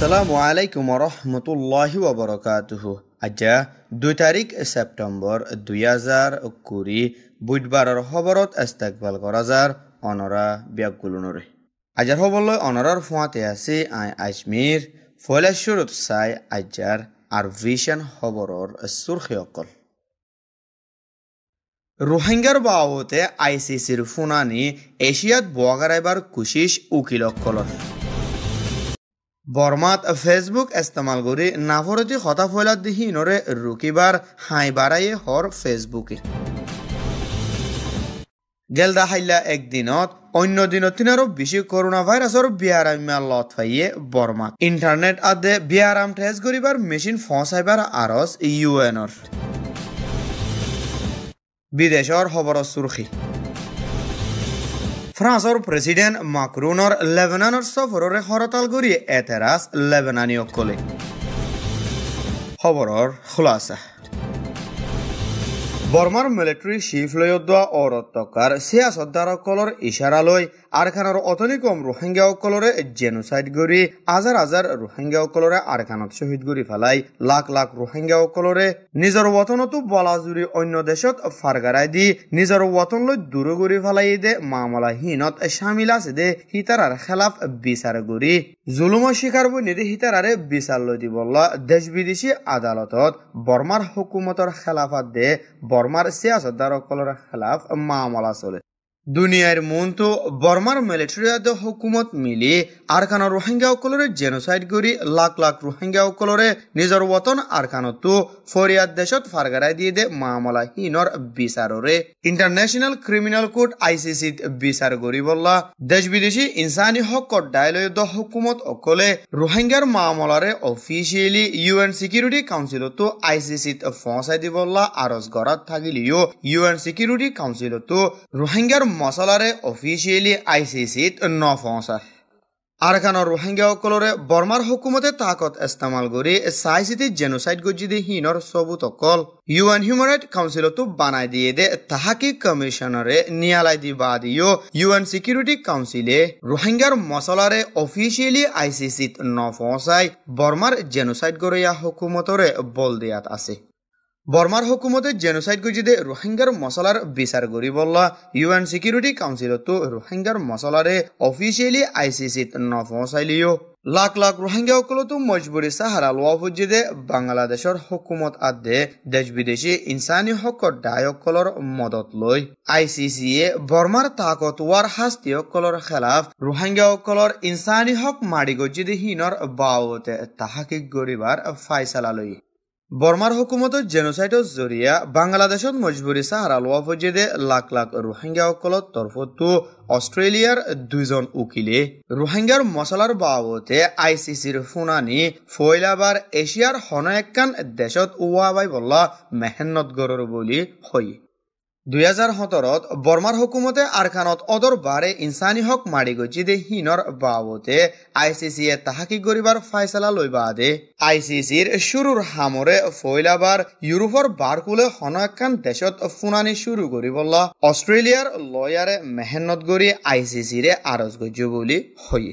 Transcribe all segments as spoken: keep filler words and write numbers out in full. আসসালামু আলাইকুম ওয়া রাহমাতুল্লাহি ওয়া বারাকাতুহু। আজ দুই তারিখ সেপ্টেম্বর দুই হাজার কুড়ি বুধবাৰৰ খবৰত ইস্তেকবাল কৰা যাৰ অনৰা ব্যাকুলনৰে। আজাৰ খবৰলৈ অনৰাৰ ফুৱাতে আছে আই আজমিৰ ফলেশ্বৰত চাই আজাৰ আৰভিশন খবৰৰ সুৰখী অকল। রোহিঙ্গার বাবদে আইসিসির ফুনানি এশিয়াত বগারাইবার কুশিস উকিলকলন। বর্মাত ফেসবুক ইস্তেমাল করে নাফরতি কথা ফৈলাদিহীনরে রুকিবার হাই বাড়াইয়ে হর ফেসবুকে। গেলদা হাইলা একদিনত অন্য দিনতিনারও বেশি করোনা ভাইরাসর বিয়ারামা লত ফাইয়ে বর্মা ইন্টারনেট আদে বিয়ারাম টেস্ট করিবার মেশিন ফসাইবার আরস ইউএনর। বিদেশৰ খবৰৰ সুৰখী। ফ্ৰান্সৰ প্ৰেসিডেন্ট মাক্ৰনৰ লেবাননৰ সফৰৰে হৰতাল কৰি এতেৰাজ লেবাননীয়কলে। খবৰৰ খুলাসা। বৰ্মাৰ মিলিটাৰী চিফ লয়দুৱা অৰতকাৰ সিয়াসতদাৰসকলৰ ইশাৰালৈ আৰকানৰ অতনিকম ৰোহিংগাসকলৰে জেনোচাইড কৰি হাজাৰ হাজাৰ ৰোহিংগাসকলৰে আৰকানত শ্বহীদ কৰি ফেলাই লাখ লাখ ৰোহিংগাসকলৰে নিজৰ বতনতো বলাজুৰি অন্য দেশত ফাৰগাৰাই দি নিজৰ বতনলৈ দূৰ কৰি ফেলাই দে মামলাহীনত চামিল আছে দে হিতাৰাৰ খেলাফ বিচাৰ কৰি জুলুমৰ শিকাৰ বৈ নিদি হিতাৰাৰে বিচাৰ লৈ দিবলা দেশ বিদেশী আদালতত বৰ্মাৰ হুকুমতৰ খেলাফত দে বর্মার সিয়াসতদারসকলৰ খেলাফ মামলা চলে। দুনিয়াৰ মনটো বর্মাৰ মিলিটাৰী আৰু হুকুমত মিলি আৰকানৰ ৰোহিংগাসকলৰে জেনোচাইড কৰি লাখ লাখ ৰোহিংগাসকলৰে নিজৰ বতন আৰকানতো ফৰিয়াদ দেশত ফাৰগাৰাই দিয়ে দে মামলাহীনৰ বিচাৰৰে ইণ্টাৰনেশ্যনেল ক্ৰিমিনেল কোৰ্ট আইচিচিত বিচাৰ কৰিবলা দেশ বিদেশী ইনচানী হকৰ দায়লয়দ হুকুমত অকলে ৰোহিংগাৰ মামলাৰে অফিচিয়েলি ইউএন ছিকিউৰিটি কাউন্সিলতো আইচিচিত ফচাই দিবলা আৰজ গৰাত থাকিলেও ইউএন ছিকিউৰিটি কাউন্সিলতো ৰোহিংগাৰ মশলারে অফিসিয়ালি আইসিসিত ন ফসা। আরকানৰ ৰোহিংগাসকলৰে বর্মাৰ হুকুমতে তাকত ইস্তেমাল কৰি চাইচিতি জেনোচাইড গজিদে হিনৰ সবুত অকল ইউএন হিউম্যান ৰাইট কাউন্সিলতো বানাই দিয়ে দে তাহাকি কমিশনাৰে নিয়ালাই দি বাদিও ইউএন সিকিউরিটি কাউন্সিলে ৰোহিংগাৰ মছলাৰে অফিচিয়েলি আইসিসিত ন ফসাই বর্মাৰ জেনোচাইড গৰীয়া হুকুমতৰে বল দিয়াত আছে। বর্মার হুকুমতে জেনোসাইড গজিদে রোহিঙ্গার মশলার বিচার করিবলা ইউএন সিকিউরিটি কাউন্সিলতো রোহিঙ্গার মশলারে অফিসিয়ালি আইসিসিত নফসাইলিও লাখ লাখ রোহিঙ্গাসকলতো মজবুরি সাহারা লোৱা ফুজিদে বাংলাদেশৰ হুকুমত আদে দেশ বিদেশী ইনসানী হকৰ দায়সকলৰ মদত লৈ আইসিসিয়ে বর্মাৰ তাকতৱাৰ শাস্তিসকলৰ খেলাফ রোহিঙ্গাসকলৰ ইনসানী হক মাৰি গজিদে হিনৰ বাওতে তাহাকিক গৰিবাৰ ফাইসালা লৈ বর্মার হুকুমতত জেনোসাইডৰ জৰিয়া বাংলাদেশত মজবুৰি সাহাৰা লোৱা ফজিদে লাখ লাখ ৰোহিংগাসকলৰ তৰফতো অষ্ট্ৰেলিয়াৰ দুজন উকিলে ৰোহিংগাৰ মছলাৰ বাবদে আইচিচিৰ শুনানি ফয়লাবাৰ এছিয়াৰ হন একখান দেশত উৱাবাই বলা মেহনত গৰৰ বুলি হয়। দুই হাজাৰ সোতৰত বর্মাৰ হুকুমতে আৰকানত অদৰ বাৰে ইনচানী হক মাৰি গজিদে হিনৰ বাবদে আইচিচিয়ে তাহাকি গৰিবাৰ ফাইচলা লৈ বাদে আইচিচিৰ শুৰুৰ হামৰে ফয়লাবাৰ ইউৰোপৰ বাৰকুলে হনএকখান দেশত ফুনানি শুৰু কৰিবলা অষ্ট্ৰেলিয়াৰ লয়াৰে মেহনত গৰি আইচিচিৰে আৰজ গজ্য বুলি হয়।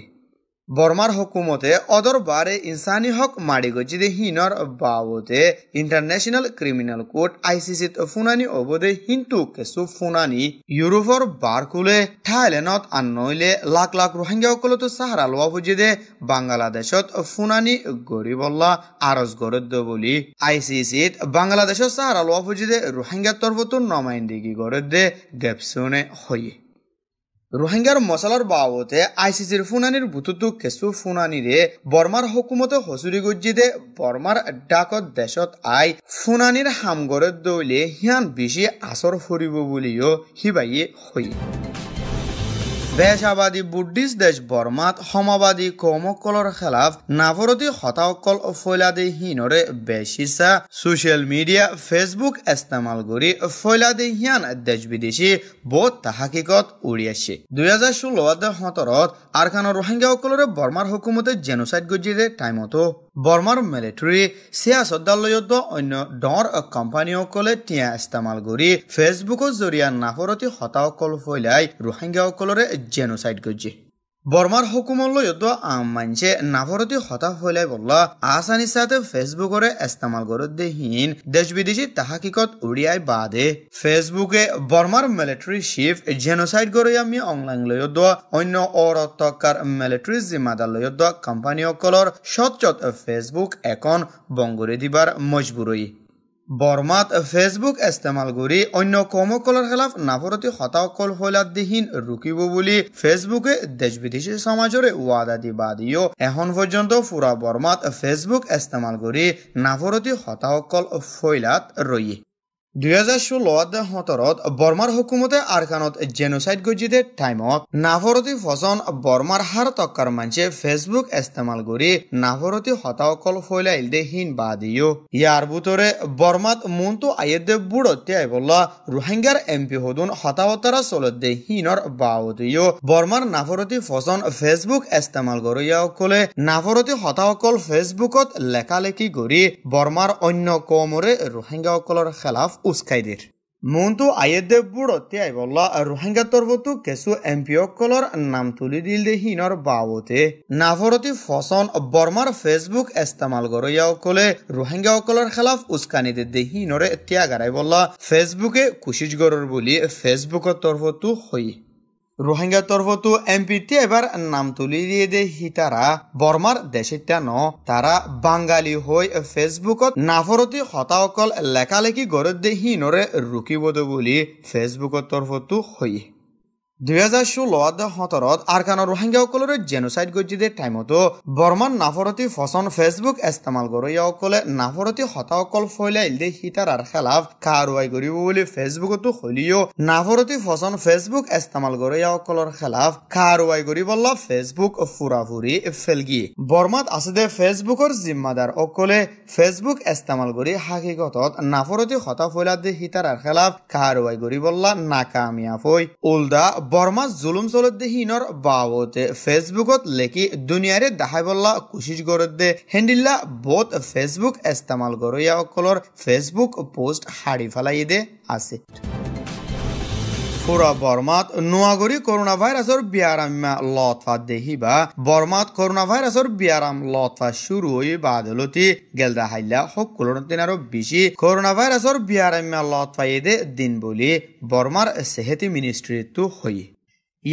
বর্মার হুকুমতে অদর বারে ইনসানী হক মারি গজিদে হিনর বাবদে ইন্টারন্যাশনাল ক্রিমিনাল কোর্ট আইসিসিত ফুনানি অবদে হিন্তু কেসু ফুনানি ইউরোপর বারকুলে থাইলেণ্ডত আন নইলে লাখ লাখ ৰোহিংগাসকলতো সাহাৰা লোৱা বুজিদে বাংলাদেশত ফুনানি গৰিবলা আৰজ গৰদ্য বুলি আইসিসিত বাংলাদেশত সাহাৰা লোৱা বুজিদে ৰোহিংগাৰ তৰফতো নমাইন্দিগি গৰদ্যে গেপচুনে হয়। রোহিঙ্গার মশলার বাবদে আইসিসির ফুনানির বুতুতু কেঁচু ফুনানিৰে বর্মাৰ হুকুমতে হচুৰি গজিদে বর্মাৰ ডাকত দেশত আই ফুনানিৰ হামগৰত দৌলে হিয়ান বেছি আচৰ ফুৰিব বুলিও সিবাইয়ে হয়। বেশাবাদী বুদ্ধিষ্ট দেশ বর্মাত সমাবাদী কমসকলৰ খেলাফ নাভৰতী হতাসকল ফৈলাদেহীনৰে বেশিচা ছ'চিয়েল মিডিয়া ফেচবুক ইস্তেমাল কৰি ফৈলাদেহীন দেশ বিদেশী বহুত তাহাকিকত উৰিয়াইছে। দুই হাজাৰ ষোল্ল সতৰত আৰকানৰ ৰোহিংগাসকলৰে বর্মাৰ হুকুমতে জেনোচাইড গজিৰে টাইমতো বর্মাৰ মিলিটাৰী সিয়াসতদালয়ত অন্য ডৰ কোম্পানীসকলে টিয়া ইস্তেমাল কৰি ফেচবুকৰ জৰিয়া নাফৰতী হতাসকল ফৈলাই ৰোহিংগাসকলৰে জেনোচাইড গজি Bormar hukumallo yodda am manje navorodi hota hoile bolla asani sate Facebook ore istemal gorod dehin desh bideshi tahqiqat udiyai bade Facebook e Bormar military chief genocide goroyami online lo yodda onno orottokar military zimadallo yodda company okolor shotchot Facebook ekon bongore dibar majburoi Bormat Facebook istemal guri onno komokolor xilaf navoroti xato kol holatdihin rukibo boli Facebook desh bideshi samajore va'da dibadiyo ehon porjonto pura Bormat Facebook istemal guri navoroti xato kol foilat royi দুই হাজার ষোল হতৰত বৰ্মাৰ হুকুমতে আৰকানত জেনোচাইড গজিদে টাইমত নাভৰতি ফজন বৰ্মাৰ হাৰ তক্কৰ মানছে Facebook ইস্তেমাল কৰি নাভৰতি হতাকল ফইলাইল দে হিন বাদিও ইয়াৰ বুতৰে বৰ্মাত মনটো আয়েদে বুড়তে আইবলা রোহিঙ্গাৰ MP হদুন হতাৱতৰা চলত দে হিনৰ বাওদিও বৰ্মাৰ নাভৰতি ফজন ফেচবুক ইস্তেমাল কৰিয়া কলে নাভৰতি হতাকল ফেচবুকত লেখালেখি কৰি বৰ্মাৰ অন্য কমৰে রোহিঙ্গাসকলৰ খেলাফ উস্কাইদির মনটো আয়েদে বুড়তে আইবলা রোহিঙ্গা তরবতো কিছু এমপিসকলৰ নাম তুলি দিল দেহিনৰ বাবতে নাভৰতি ফচন বৰ্মাৰ ফেচবুক ইস্তেমাল কৰিয়াসকলে রোহিঙ্গাসকলৰ খেলাফ উস্কানি দেহিনৰে ত্যাগ আইবলা ফেচবুকে কোশিশ গৰৰ বুলি ফেচবুকৰ তৰফতো হৈ রোহিঙ্গা তরফতো এমপিতে এবার নাম তুলি দিয়ে দে হিতারা বর্মার দেশে তেন তারা বাঙালি হয়ে ফেসবুকত নাফরতি হতাকল লেখালেখি গড়ে দে হিনরে রুকিবদ বলি ফেসবুকর তরফতো হই দুই হাজার ষোলত সতৰত আৰকানৰ ৰোহিংগাসকলৰে জেনোচাইড গজিদে টাইমতো বৰ্মাৰ নাফৰতি ফচন ফেচবুক ইস্তেমাল কৰিয়াসকলে নাফৰতি হতাসকল ফইলাইল দে হিতাৰাৰ খেলাফ কাৰৱাই কৰিব বুলি ফেচবুকতো হলিও নাফৰতি ফচন ফেচবুক ইস্তেমাল কৰিয়াসকলৰ খেলাফ কাৰৱাই কৰিবলা ফেচবুক ফুৰাফুৰি ফেলগি বৰ্মাত আছে দে ফেচবুকৰ জিম্মাদাৰসকলে ফেচবুক ইস্তেমাল কৰি হাকিকতত নাফৰতি হতা ফইলাইল দে হিতাৰাৰ খেলাফ কাৰৱাই কৰিবলা নাকামিয়াব হৈ উল্টা বর্মা জুলুম চলত দেহিনৰ বাবতে ফেচবুকত লেখি দুনিয়াৰে দাহাইবল্লা কোশিশ গৰত দে হেন্দিল্লা বোট ফেচবুক ইস্তেমাল কৰিয়াসকলৰ ফেচবুক পোষ্ট হাৰি ফেলাই দে আছে পুরা বর্মাত নোয়াগরি করোনা ভাইরাসর বিয়ারাম্মা লতফা দেহিবা বর্মাত করোনা ভাইরাসর বিয়ারাম লতফা শুরু হই বাদলতি গেলদা হাইলা সকলৰ দিনাৰো বেছি করোনা ভাইরাসর বিয়ারাম্মা লতফা এদে দিন বলি বর্মাৰ সেহেতি মিনিষ্ট্ৰীটো হৈ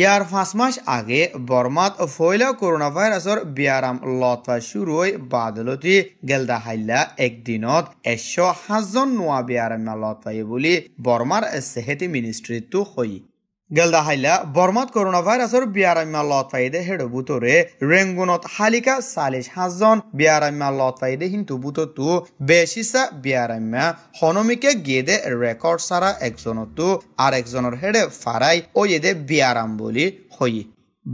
ইয়াৰ পাঁচ মাস আগে বর্মাত ফয়লা করোনা ভাইরাসর বিয়ারাম লতফা শুরু হই বাদলতি গেলদা হাইলা একদিনত একশো সাতজন নোয়া বিয়ারাম্মা লতফাই বলি বর্মাৰ সেহেতি মিনিষ্ট্ৰীটো হৈ গেলদা হাইলা বর্মাত করোনা ভাইরাসর বিয়ারাম্মা লতফাইদে হেডো বুতরে রেঙ্গুনত হালিকা চাল্লিশ সাতজন বিয়ারাম্মা লতফাইদে হিন্তু বুততো বেশিসা বিয়ারাম্মা হনমিকে গেদে রেকর্ড সারা একজনতো আর একজনের হেডে ফারাই ও এদে বিয়ারাম বলি হই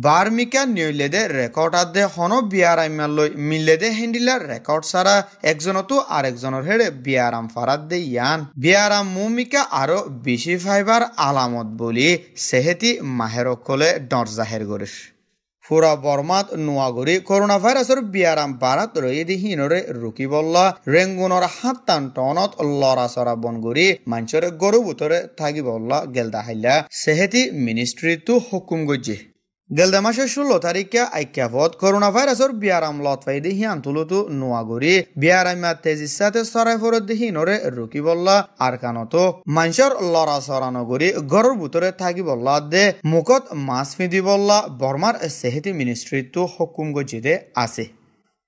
বার্মিকা নিউলেদে রেকর্ড আদে হন বিয়ারাম্মা লই মিলেদে হেন্ডিলার রেকর্ড সারা একজনতো আর একজনের হেডে বিয়ারাম ফারাদ দে ইয়ান বিয়ারাম মুমিকা আরো বেশি ফাইবার আলামত বলি সেহেতি মাহেরকলে ডর জাহের করিস পুরা বর্মাত নোয়াগরি করোনা ভাইরাসর বিয়ারাম বারাত রয়েদি হিনরে রুকি বল্লা রেঙ্গুনর হাত্তান টনত লড়া চড়া বনগুড়ি মাঞ্চরে গরু বুতরে থাকি বল্লা গেলদা হাইলা সেহেতি মিনিষ্ট্ৰীটো হুকুম গজি গেলদা মাসের ষোলো তারিখে আইক্যাভত করোনা ভাইরাসর বিয়ারাম লতফাইদে হিয়ান তুলতো নোয়াগরি বিয়ারাম্যা তেজির সাথে সরাই ফরত দেহি নরে রুকি বল্লা আরকানতো মানুষের লড়া সরানগরি ঘরের ভিতরে থাকি বল্লা দে মুখত মাছ ফিঁদি বল্লা বর্মার সেহেতি মিনিষ্ট্ৰীটো হুকুম গজিদে আছে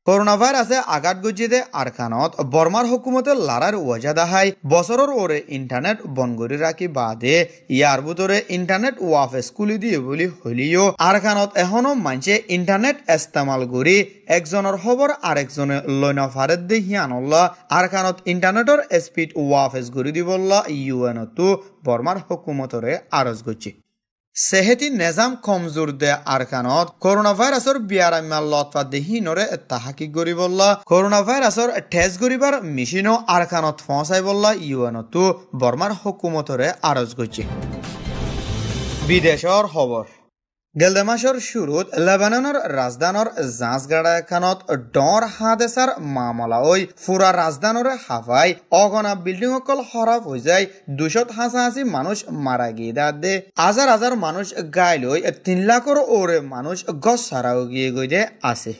করোনা ভাইরাসে আঘাত গজিদে আরকানত বর্মার হুকুমতে লড়ার ওয়াজা দাহাই বছরের ওরে ইন্টারনেট বনগরি রাখি বাদে ইয়ার ভিতরে ইন্টারনেট ওয়াফেস খুলি দিয়ে বলি হলিও আরকানত এখনো মানছে ইন্টারনেট ইস্তেমাল করি একজনের খবর আরেকজনে লই নফারে দে হিয়ানল্লা আরকানত ইন্টারনেটর স্পিড ওয়াফেস করি দিবল্লা ইউএনতো বর্মার হুকুমতরে আরজ গজি সেহেতি নেজাম কমজোর দে আরকানত করোনা ভাইরাসর বিয়ারাম্মা লতফা দেহিনরে তাহাকি গরিবল্লা করোনা ভাইরাসর ঠেজ গরিবার মিশিনো আরকানত ফসাইবল্লা ইউএনতো বর্মার হুকুমতরে আরজ গজি বিদেশৰ খবৰ گلدماشر شروط لبنانر رزدانر زنزگره کنات دار حادثر معامله اوی فورا رزدانر هوای آگانا بیلدینگ کل خراب হৈ যায় দুশত হাসাহাসি মানুষ মারা গিয়ে দাদে হাজার হাজার মানুষ গাইল হৈ তিন লাখর ওরে মানুষ গছ হারাও গিয়ে গিয়ে আছে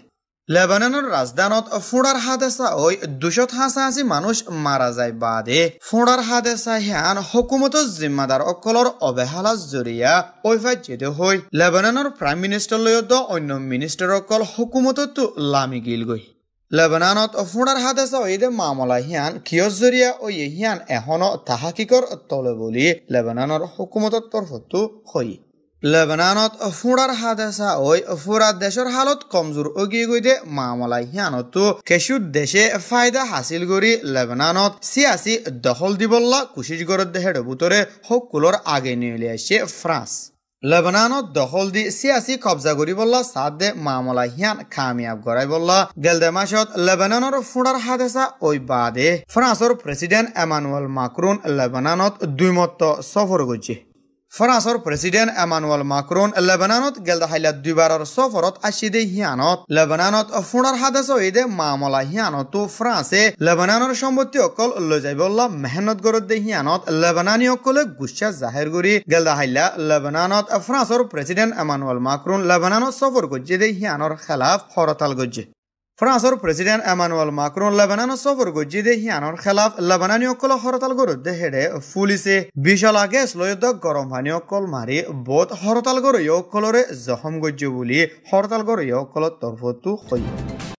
লেবাননের রাজধানীত ফোড়ার হাদেসা ওই দুশত হাসাহাসি মানুষ মারা যায় বাদে ফোড়ার হাদেসা হ্যান হুকুমতর জিম্মাদার অকলর অবহেলা জরিয়া ওইফাই যেতে হই লেবাননের প্রাইম মিনিস্টার লয়ত অন্য মিনিস্টার অকল হুকুমতত লামি গিল গই লেবাননত ফোড়ার হাদেসা ওইদে মামলা হিয়ান কিয় জরিয়া ওই হিয়ান এখনো তাহাকিকর তলে বলি লেবাননের হুকুমতর তরফত হই লেবাননত ফোড়ার হাদেসা ওই ফোড়া দেশের হালত কমজোর ওগিয়ে গইদে মামলা হিয়ানতো কিছু দেশে ফায়দা হাসিল করি লেবাননত সিয়াসি দখল দিবল্লা কোশিশ করে দেহের বুতরে হকুলর আগে নিয়ে লিয়েছে ফ্রান্স লেবাননত দখল দি সিয়াসি কবজা করি বললা সাদে মামলা হিয়ান কামিয়াব করাই বললা গেলদে মাসত লেবাননের ফোড়ার হাদেসা ওই বাদে ফ্রান্সর প্রেসিডেন্ট এমানুয়েল মাক্রন লেবাননত দুইমত সফর করছে ফ্রান্সর প্রেসিডেন্ট এমানুয়েল মাক্রন লেবাননত গেলদা হাইলা দুইবারর সফরত আসিদে হিয়ানত লেবাননত ফোড়ার হাদেস ওইদে মামলা হিয়ানতো ফ্রান্সে লেবাননের সম্পত্তি অকল লৈ যাইবল্লা মেহনত গরত দে হিয়ানত লেবানানি অকলে গুচ্ছা জাহির করি গেলদা হাইলা লেবাননত ফ্রান্সর প্রেসিডেন্ট এমানুয়েল মাক্রন লেবাননত সফর গজ্জে দে হিয়ানর খেলাফ হরতাল গজ্জে ফ্রান্সর প্রেসিডেন্ট এমানুয়েল মাক্রন লেবানন সফর গজ্জি দে হিয়ানর খেলাফ লেবানানি অকল হরতাল গরত দে হেডে পুলিশে বিশাল আগে লয়ত গরম পানি অকল মারি বোধ হরতাল গরই অকলরে জখম গজ্জি বলি হরতাল গরই অকল তরফতো হই